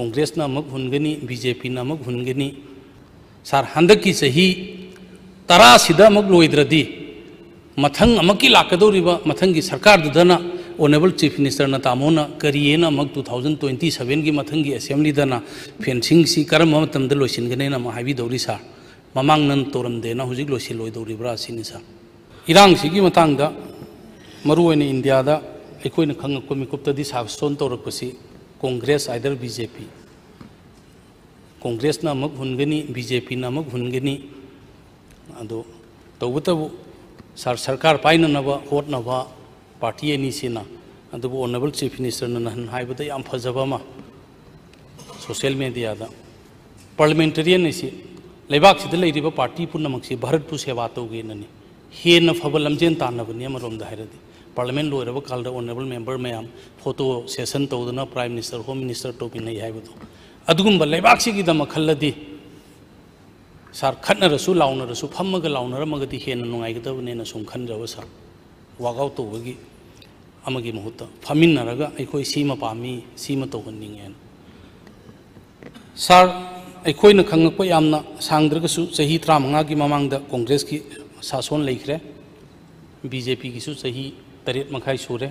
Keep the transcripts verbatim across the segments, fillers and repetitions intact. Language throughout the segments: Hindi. कांग्रेस नामक हुनगनी बीजेपी नामक हुनगनी सर हंदक की सही तरा सिदा मग लोयद्रदी मथंग अमकी लाकदौरी मथंग की सरकार दना ऑनरेबल चीफ मिनिस्टर न तामोना करिए ना मग टू थाउजेंड ट्वेंटी सेवन की मथंग की असेंबली दना फेंसिंग सी करम मतमद लोइसिनगने ना महावी दौरी सर ममांग नन तोरम देना हुजिक लोइसिन लोयदौरीब्रा सिनि सर इरांग सी की मतंग मरुए ने इंडिया दा अखोइन खंगक मिकुप्तदी साफसोन तौरपसी कांग्रेस आइदर बीजेपी कांग्रेस नामक हुनगनी बीजेपी नामक हुनगनी अदो तबुतबु सर सरकार पाइननब होटनब पार्टी अनिसिना अदुबु ऑनरेबल चीफ मिनिस्टर नहन हाइबद याम फजबमा सोशल मीडिया दा पार्लियामेंटेरियन इसी लेबाक सिद लेरिबा पार्टी पुनमक्सी भारत पु सेवा तौगे ननी हेन फब लमजेन तानबनी अमरोम दाहरदी पार्लियामेंट लोरब काल honourable member ma'am photo session तौदना प्राइम मिनिस्टर होम मिनिस्टर टोपिनई हाइबदो अदुगुम्बा लेबाक्सिगीदम खल्लदी सर खटनरसु लाउनरसु फम्मग लाउनरमगदी हेन नुंगाइगदबनेना सुम खनरव सर वागाव तोबगी अमगी महुत फमिनरगा अखोय सीमा पामी सीमा तोगनिंगेन सर अखोयना खंगप यामना सांगद्रगसु सही थ्रामंगा की ममांगदा कांग्रेस की शासन लेखरे बीजेपी कीसु सही तरेत मखाई सूरे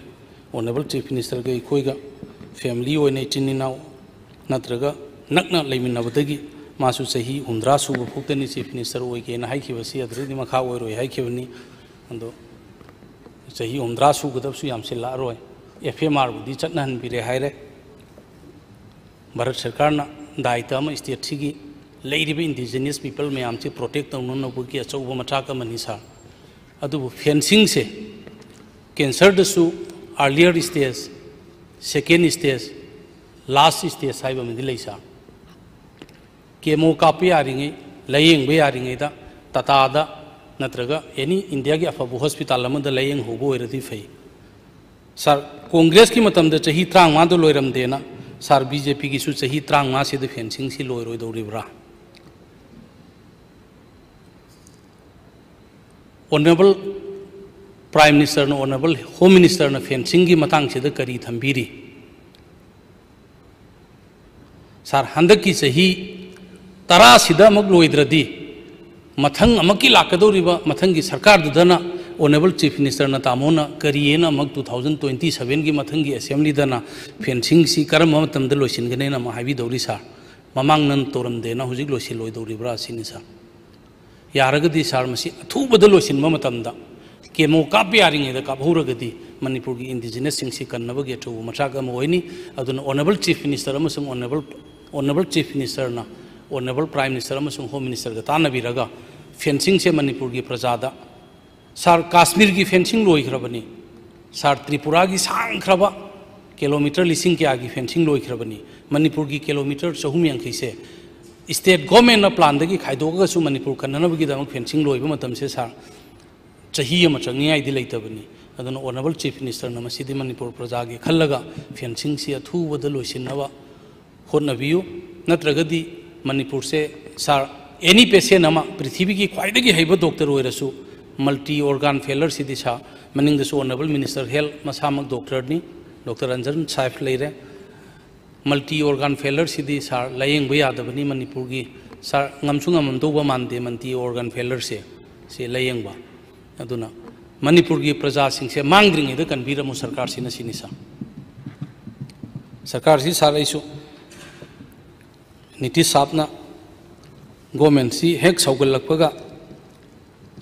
ऑनरेबल चीफ मिनिस्टर के अखोयगा फैमिली ओने चिनिनाव नत्रगा नक्ना लेमिनबदगी मासु सही हुंद्रा सुब फुक्तनी चीफ मिनिस्टर ओइकेना हाइखिबसी अदरदी मखा ओइरोय हाइखिबनी अंदो सही हुंद्रा सुगदबसु यामसे लारोय एफएमआर बुदी चतनहन बिरे हाइरे भारत सरकारना दायित्वम स्टेट सिगी लेरिबे इंडिजिनियस पीपल मयामसे प्रोटेक्ट तौननबुगी अचौब मथाक मनिसा अदुबु फेंसिंग से कैंसर दसु earlier stage second stage last stage हाइबमदीसा केमो काप यारीगे लयेंब यारीद टाटाद नत्रगा एनी इंडिया की अफब हॉस्पिटल लयें होबी फै सर कांग्रेस की मतम चाही त्रांगमाद लोयरमदेना सर बीजेपी की चाही त्रांगमा से फेंसिंग से लोयरोयदौरीब्रा ऑनरेबल प्राइम मिनिस्टर ने ऑनरेबल होम मिनिस्टर ने फेंसिंग की मतंग से करी थम्बीरी सर हंदक की सही तरा सिदा मग लोयद्रदी मथंग अमकी लाकदौरीबा मथंग की सरकार दना ऑनरेबल चीफ मिनिस्टर न तामोना करिए ना मग टू थाउजेंड ट्वेंटी सेवन की मथंग की असेंबली दना फेंसिंग सी करम मतमद लोइसिनगने ना महावी दौरी सर ममांग नन तोरम देना हुजिक लोइसिन लोयदौरीब्रा सिनि सर यारगदी सर मसी अथुबद लोइसिनब मतमदा केमो काप यारीद कापहौरगदी मणिपुर की इंडिजिनियस सिंग सी कन्नबगी अचौब मथाक अम होइनी अदुना ऑनरेबल चीफ मिनिस्टर अमसुंग ऑनरेबल ऑनरेबल चीफ मिनिस्टर ना ऑनरेबल प्राइम मिनिस्टर अमसुंग होम मिनिस्टर गा तानबीरगा फेंसिंग से मणिपुर की प्रजादा सर काश्मीर की फेंसिंग लोइखरबनी सर त्रिपुरा की सांखरब किलोमीटर लिसिंग क्या की फेंसिंग लोइखरबनी मणिपुर की किलोमीटर चहुम यांखै से स्टेट गवर्नमेंट ना प्लान दगी खाइदोगसु मणिपुर कन्ननबगी दमक फेंसिंग लोइब मतम से सर चाहिए मचंगयाइदी लेतबनी अदुना ऑनरेबल चीफ मिनिस्टर नमसिदी मणिपुर प्रजा की खल्लगा फेंसिंग से अथुबद लोइसिननवा होनबियो नत्रगदी मणिपुर से सर एनी पेशेंट अमा पृथ्वी की ख्वाइदगी हैब डॉक्टर होइरसु मल्टी ऑर्गन फेलर सिदी सा मनिंगदसु ऑनरेबल मिनिस्टर हेल्थ मसामक डॉक्टर नी डॉक्टर रंजन साहेब लेरे मल्टी ऑर्गन फेलर सिदी सर लयेंब यादबनी मणिपुर की sir ngamsung amam doba mande multi organ failure से से लयेंबा अदुना मणिपुर की प्रजा सिंह से मांग्रिंग कन्वीरमु सरकार सिना सिनिसा सरकार सी सारैसु नीतीश साहबना गवर्नमेंट सी हेक सौगल्लकपगा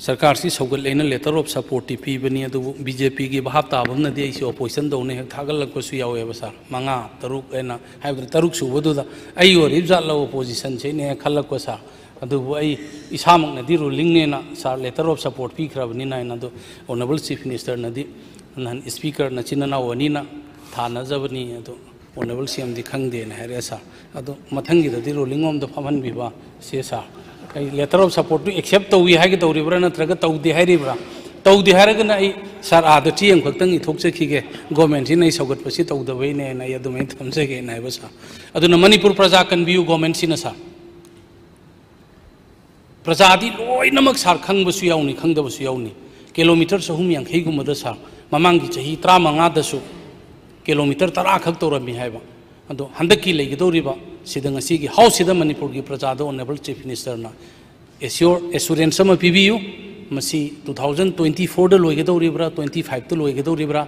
सरकार सी सौगल्लेना लेटर ऑफ सपोर्ट पीबनी अदुबु बीजेपी की भाव ताबमनदी आइसु ऑपोजिशन दौने हेक थागल्लकपसु यावेबा सर मंगा तरुक एना हाइब्र तरुक सुबदुदा आई और रिजाल ऑपोजिशन से ने खल्लकपा सर अदुबु आई इसामकनदी रूलिंग नेना सर लेटर ऑफ सपोर्ट पीखरबनी नाइन अदु ऑनरेबल चीफ मिनिस्टर नदी नहन स्पीकर नचिनना वनीना थानजबनी अदु ऑनरेबल सीएम दी खंगदेन हैरे सर अदु मथंगीददी रूलिंग ओम द फमनबिबा से सर आई letter of support to accept तौई हाइगे तौरीब्रा नत्रगा तौदी हाइरिब्रा तौदी हाइरगना आई सर आदा चीएम खक्तंग इथोकसेखिगे गवर्नमेंट सी नै सौगतपसी तौदबै ने नै अदुमै थमसेगे नाइबा सर अदुना मणिपुर प्रजा कन्बियु गवर्नमेंट सिना सर प्रजादी लोइनमक सार खंगबसु याउनी खंगदबसु याउनी किलोमीटर चहुम यांखैगुमद सर ममांगी चाही त्रामंगादसु किलोमीटर तरा खक तौरमी हैबा अदो हंदकी लैगदौरीबा हाउस मनपुर की प्रजा honourable chief minister assure assurance पीबू टू थाउजेंड ट्वेंटी फोर लोगदौरीब्रा ट्वेंटी फाइव लोगदौरीब्रा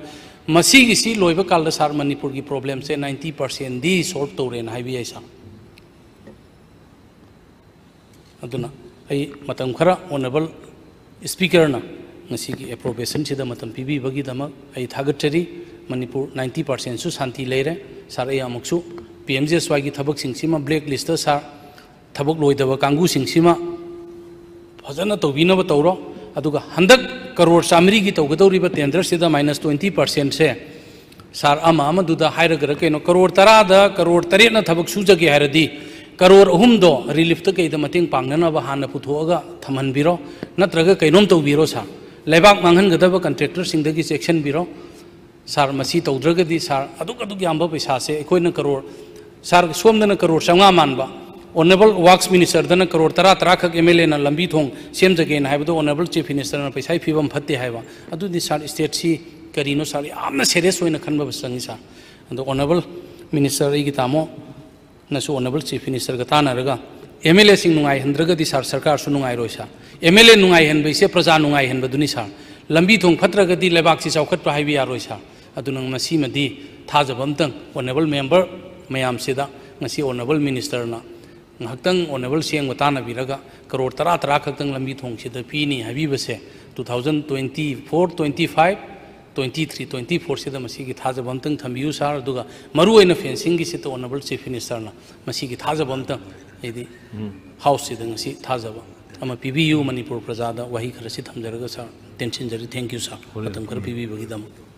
लोब काल सर मनपुर की प्रॉब्लम से नाइंटी परसेंट दी सोल्व तौरें है सर मतम खरा ऑनरेबल स्पीकर एप्रोबेशन से पीबीबीदम थागटरी मनपुर नाइंटी परसेंट शांति लेरें सर अमुक P M J S Y की थबकसिंग ब्लैक लिस्ट सर थबक लोदब कांगूसिंग फजन तौबीनब तौरो हंदक करोड़ चामरी की तौगदौरीब टेंडर से माइनस ट्वेंटी परसेंट से सर अमरगर कहीं करोड़ तराद करोड़ तरेटना थबक सूजगे है करोड़ अहमदो रिलीफ्ट कई पानब हाँ पुथोग थमहनबीरो नत्रग कईनोम तौबीरो सर लेबाक मांगनगदब कंट्रैक्टरसिंगदगी चेक्सनबीरो सर मसी तौद्रगदी सर अदुक अदुक यांबा पैसा से अखोयना करोड़ सर सोमदना करोड़ चंगा मानबा ऑनरेबल वर्क्स मिनिस्टर दना करोड़ तरा तरा खक एम एल एना लंबी थों सेमजगेन हैबदो ऑनरेबल चीफ मिनिस्टर ने पैसा फीवम फत्ते हैवा अदुदी सर स्टेट सी करीनो सर यामना सीरियस होयना खनबा संगी सर अदो ऑनरेबल मिनिस्टर ईगी तामो नसु ऑनरेबल चीफ मिनिस्टर का तानरगा एम एल ए सिंह नुंगाइहनद्रगदी सर सरकार सु नुंगाइरोय सर एम एल ए नुंगाइहनबैसे प्रजा नुंगाइहनबदुनी सर लंबी थों फत्रगदी लेबाकसी चौखटपा हाइबी यारोय सर अदुनंग मसी मदी थाजब अमतंग ऑनरेबल मेंबर मयाम सेदा नसी ऑनरेबल मिनिस्टर ना हक्तंग ऑनरेबल सेंग तानबीरगा करोड़ तरा तरा खक्तंग लंबी थों सिदा पीनी हबीबसे two thousand twenty four twenty five twenty three twenty four सेदा मसी की थाजब अमतंग थंबियु सर अदुगा मरु ओइना फेंसिंग की सिता ऑनरेबल चीफ मिनिस्टर ना मसी की थाजब अमतंग यदि हाउस सेदा मसी थाजब अमा पीबीयु मणिपुर प्रजादा वही खरसी थमजरगा सर टेंशन जरी थैंक यू सर खतम कर पीबीबगी दम